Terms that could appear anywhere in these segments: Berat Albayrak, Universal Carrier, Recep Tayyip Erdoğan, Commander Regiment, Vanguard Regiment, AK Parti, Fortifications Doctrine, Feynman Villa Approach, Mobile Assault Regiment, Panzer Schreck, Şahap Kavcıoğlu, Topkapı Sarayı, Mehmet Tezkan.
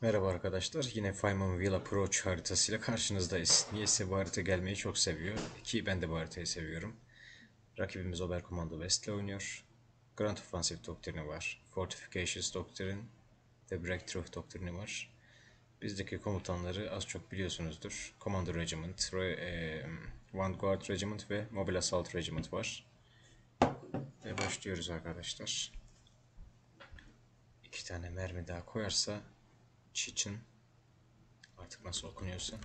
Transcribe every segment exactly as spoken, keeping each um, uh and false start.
Merhaba arkadaşlar, yine Feynman Villa Approach haritasıyla karşınızdayız. Niyeyse bu harita gelmeyi çok seviyor ki ben de bu haritayı seviyorum. Rakibimiz Oberkommando West'le oynuyor. Grand Offensive Doctrine'i var, Fortifications Doctrine, The Breakthrough Doctrine'i var. Bizdeki komutanları az çok biliyorsunuzdur. Commander Regiment, Re e Vanguard Regiment ve Mobile Assault Regiment var. Ve başlıyoruz arkadaşlar. İki tane mermi daha koyarsa Çiçin, artık nasıl okunuyorsa.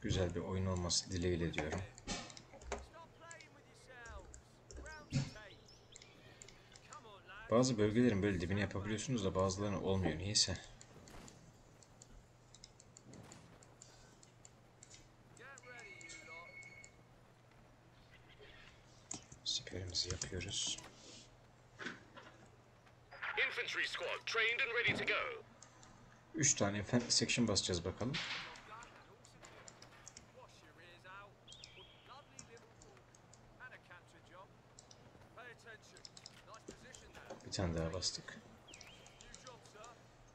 Güzel bir oyun olması dileğiyle diyorum. Bazı bölgelerin böyle dibini yapabiliyorsunuz da bazılarının olmuyor niyeyse. Siperimizi yapıyoruz. Üç tane infantry section basacağız bakalım. Bir tane daha bastık.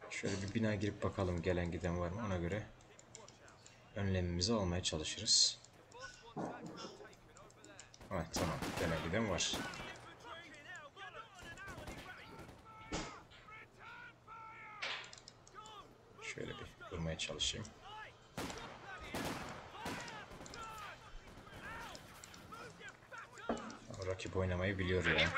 Şöyle bir bina girip bakalım gelen giden var mı, ona göre önlemimizi almaya çalışırız. Evet, tamam, gelen giden var. Şöyle bir vurmaya çalışayım. Ama rakip oynamayı biliyor ya.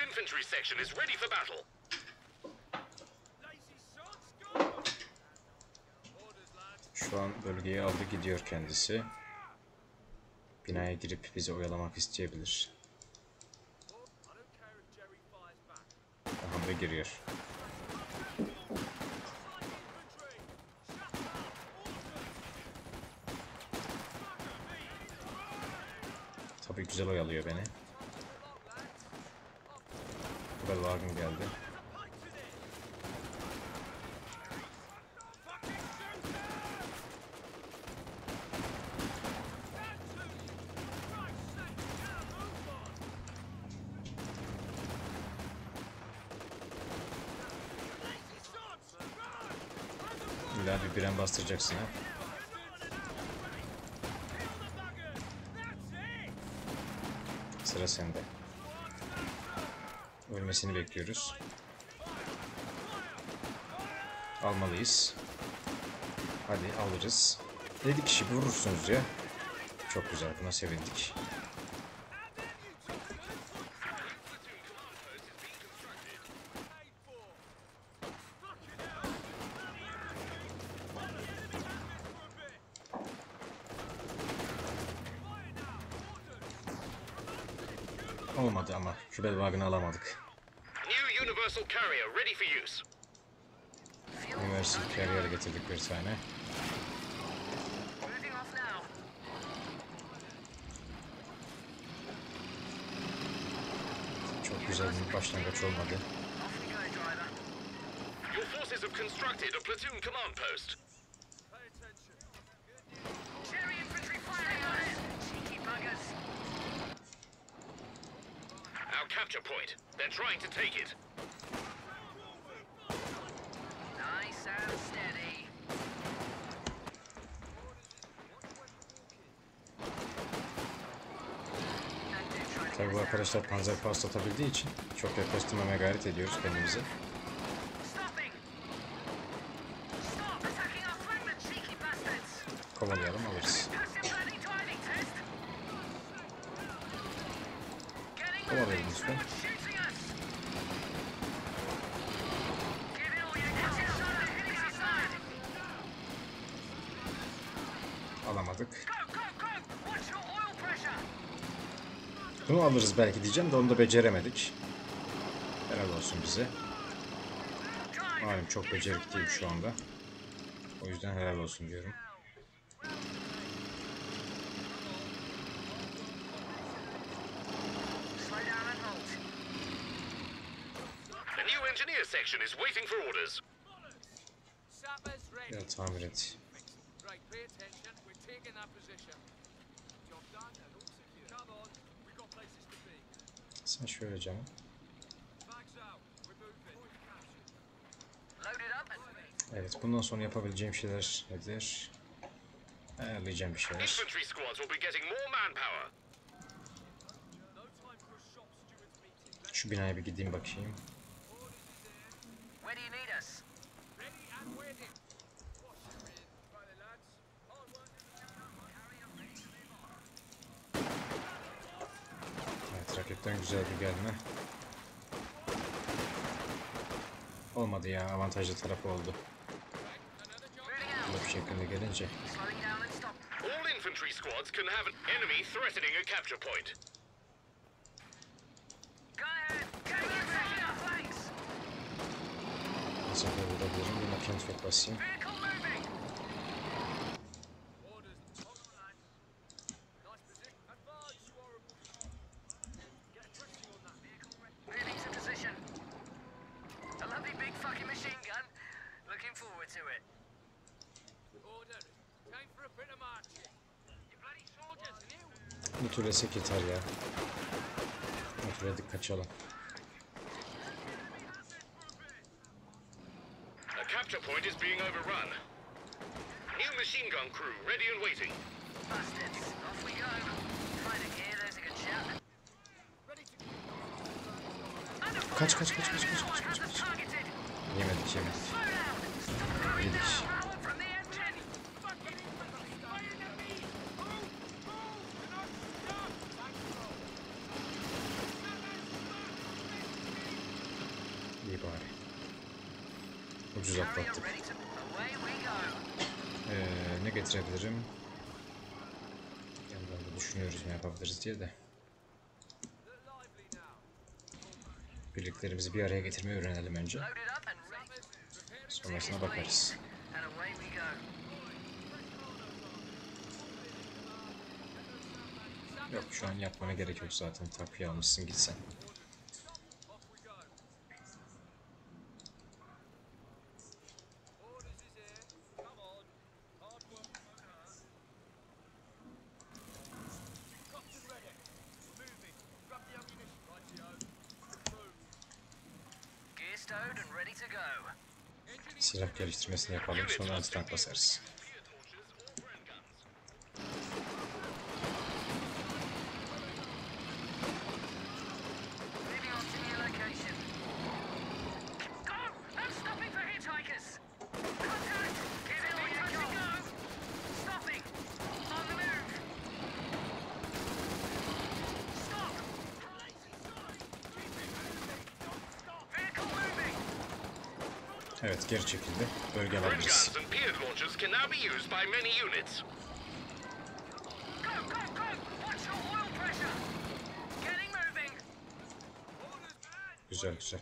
Şu an bölgeyi aldı gidiyor kendisi. Binaya girip bizi oyalamak isteyebilir. Aha, da giriyor. Tabii güzel oyalıyor beni. Burada Wagen geldi. İlla bir biren bastıracaksın ha. Sıra sende. Ölmesini bekliyoruz. Almalıyız. Hadi alırız. yedi kişi vurursunuz ya. Çok güzel, buna sevindik. Olmadı ama Kübel Wagon'ı alamadık. Universal Carrier ready for use. Universal Carrier getirdik bir tane. Çok güzel bir başlangıç olmadı. Capture point. They're trying to take it. Nice and steady. Tabii bu arkadaşlar panzer pas atabildiği için çok yaklaştırmamaya gayret ediyoruz kendimizi. Kovalayalım, alırız. Kovalayın lütfen. Alamadık. Bunu alırız belki diyeceğim de onu da beceremedik. Helal olsun bize. Malum çok becerikliyim şu anda. O yüzden helal olsun diyorum. Ya tamir et. Sen şöyle canım. Evet, bundan sonra yapabileceğim şeyler nedir? Ayarlayacağım bir şeyler. Şu binaya bir gideyim bakayım. Evet, rakipten güzel bir gelme. Olmadı ya, avantajlı tarafı oldu. Bu şekilde gelince. Mesela vurabilirim, buna kentfet basayım. Mutulesek yeter ya. Mutuledik, kaçalım. Kaç kaç kaç kaç kaç kaç kaç kaç. Yemedik yemedik. Yedik. Ucuz atlattık. Ee, ne getirebilirim? Yandan da düşünüyoruz ne yapabiliriz diye de. Birliklerimizi bir araya getirmeyi öğrenelim önce. Sonrasına bakarız. Yok, şu an yapmana gerek yok zaten. Takviye almışsın, gitsen. Silah geliştirmesini yapalım, sonra antitank basarız. Evet, geri çekildi. Bölge alabiliriz. Güzel güzel.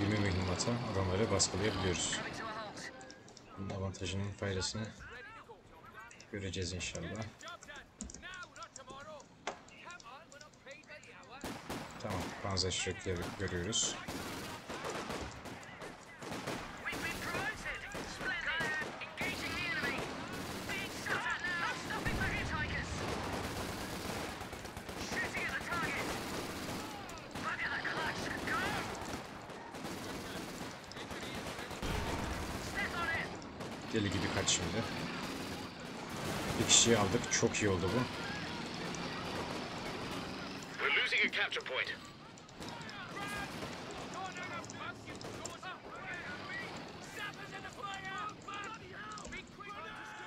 yirmi mühimmatla adamları baskılayabiliyoruz. Bunun avantajının faydasını göreceğiz inşallah. Tamam, Panzer Schreck'leri görüyoruz. Deli gibi kaç şimdi. Bir kişiyi aldık. Çok iyi oldu bu.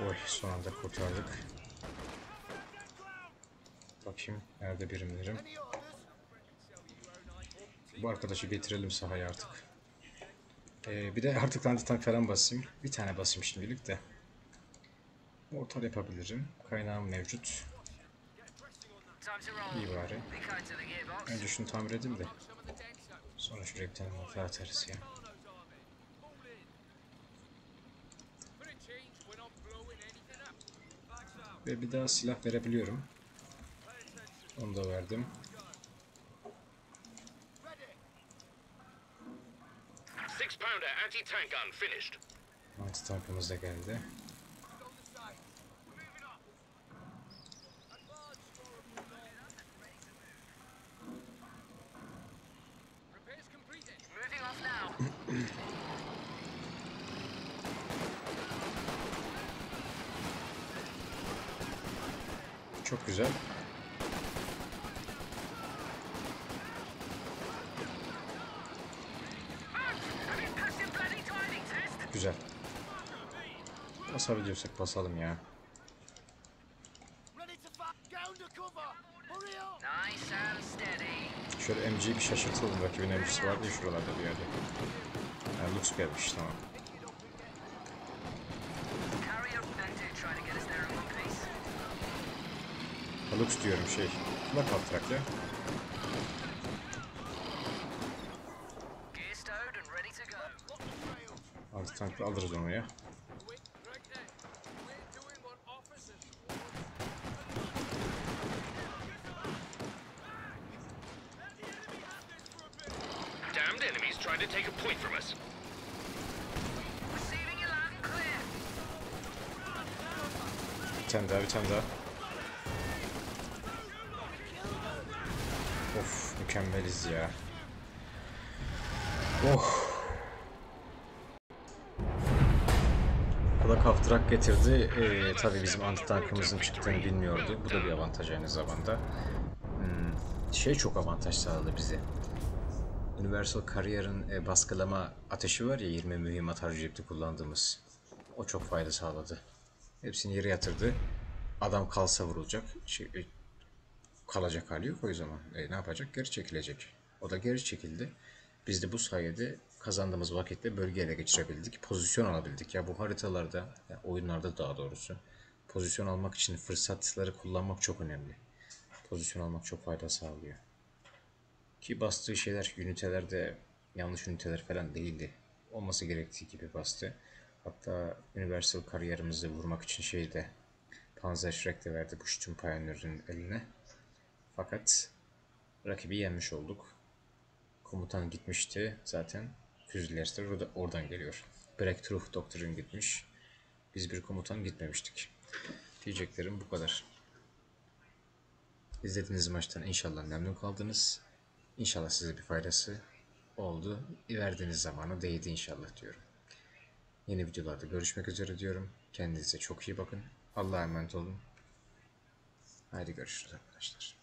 Oy, son anda kurtardık. Bakayım nerede birimlerim. Bu arkadaşı getirelim sahaya artık. Ee, bir de artık antitank falan basayım. Bir tane basayım şimdilik de. Mortar yapabilirim. Kaynağım mevcut. İyi bari. Önce şunu tamir edeyim de. Sonra şuraya bir tane mortar atarız ya. Ve bir daha silah verebiliyorum. Onu da verdim. Anti tankımız da geldi. Çok güzel. Güzel. Basabiliyorsak basalım ya. Şöyle M G'yi bir şaşırtalım. Rakibin M G'si var diye şuralarda bir yerde. Yani lüks gelmiş, tamam. Lüks diyorum şey. Bak atrak ya. Altı tankla alırız onu ya. Bir tane daha, bir tane daha. Of, mükemmeliz ya. Oh. Kulak haftarak getirdi. Ee, tabii bizim antitankımızın çıktığını bilmiyordu. Bu da bir avantaj aynı zamanda. Hmm, şey çok avantaj sağladı bize. Universal Carrier'ın e, baskılama ateşi var ya, yirmi mühimmat harcayıptı kullandığımız. O çok fayda sağladı. Hepsini yere yatırdı. Adam kalsa vurulacak. Şey, e, kalacak hali yok o zaman. E, ne yapacak? Geri çekilecek. O da geri çekildi. Biz de bu sayede kazandığımız vakitte bölgeyi ele geçirebildik. Pozisyon alabildik. Ya bu haritalarda, yani oyunlarda daha doğrusu, pozisyon almak için fırsatları kullanmak çok önemli. Pozisyon almak çok fayda sağlıyor. Ki bastığı şeyler, üniteler de yanlış üniteler falan değildi. Olması gerektiği gibi bastı. Hatta Universal Carrier'imizi vurmak için şeyde, Panzer Schreck de verdi bu şutun Pioneer'in eline. Fakat rakibi yenmiş olduk. Komutan gitmişti zaten. Füziler de oradan geliyor. Breakthrough Doctrine gitmiş. Biz bir komutan gitmemiştik. Diyeceklerim bu kadar. İzlediğiniz maçtan inşallah memnun kaldınız. İnşallah size bir faydası oldu. Verdiğiniz zamana değdi inşallah diyorum. Yeni videolarda görüşmek üzere diyorum. Kendinize çok iyi bakın. Allah'a emanet olun. Haydi görüşürüz arkadaşlar.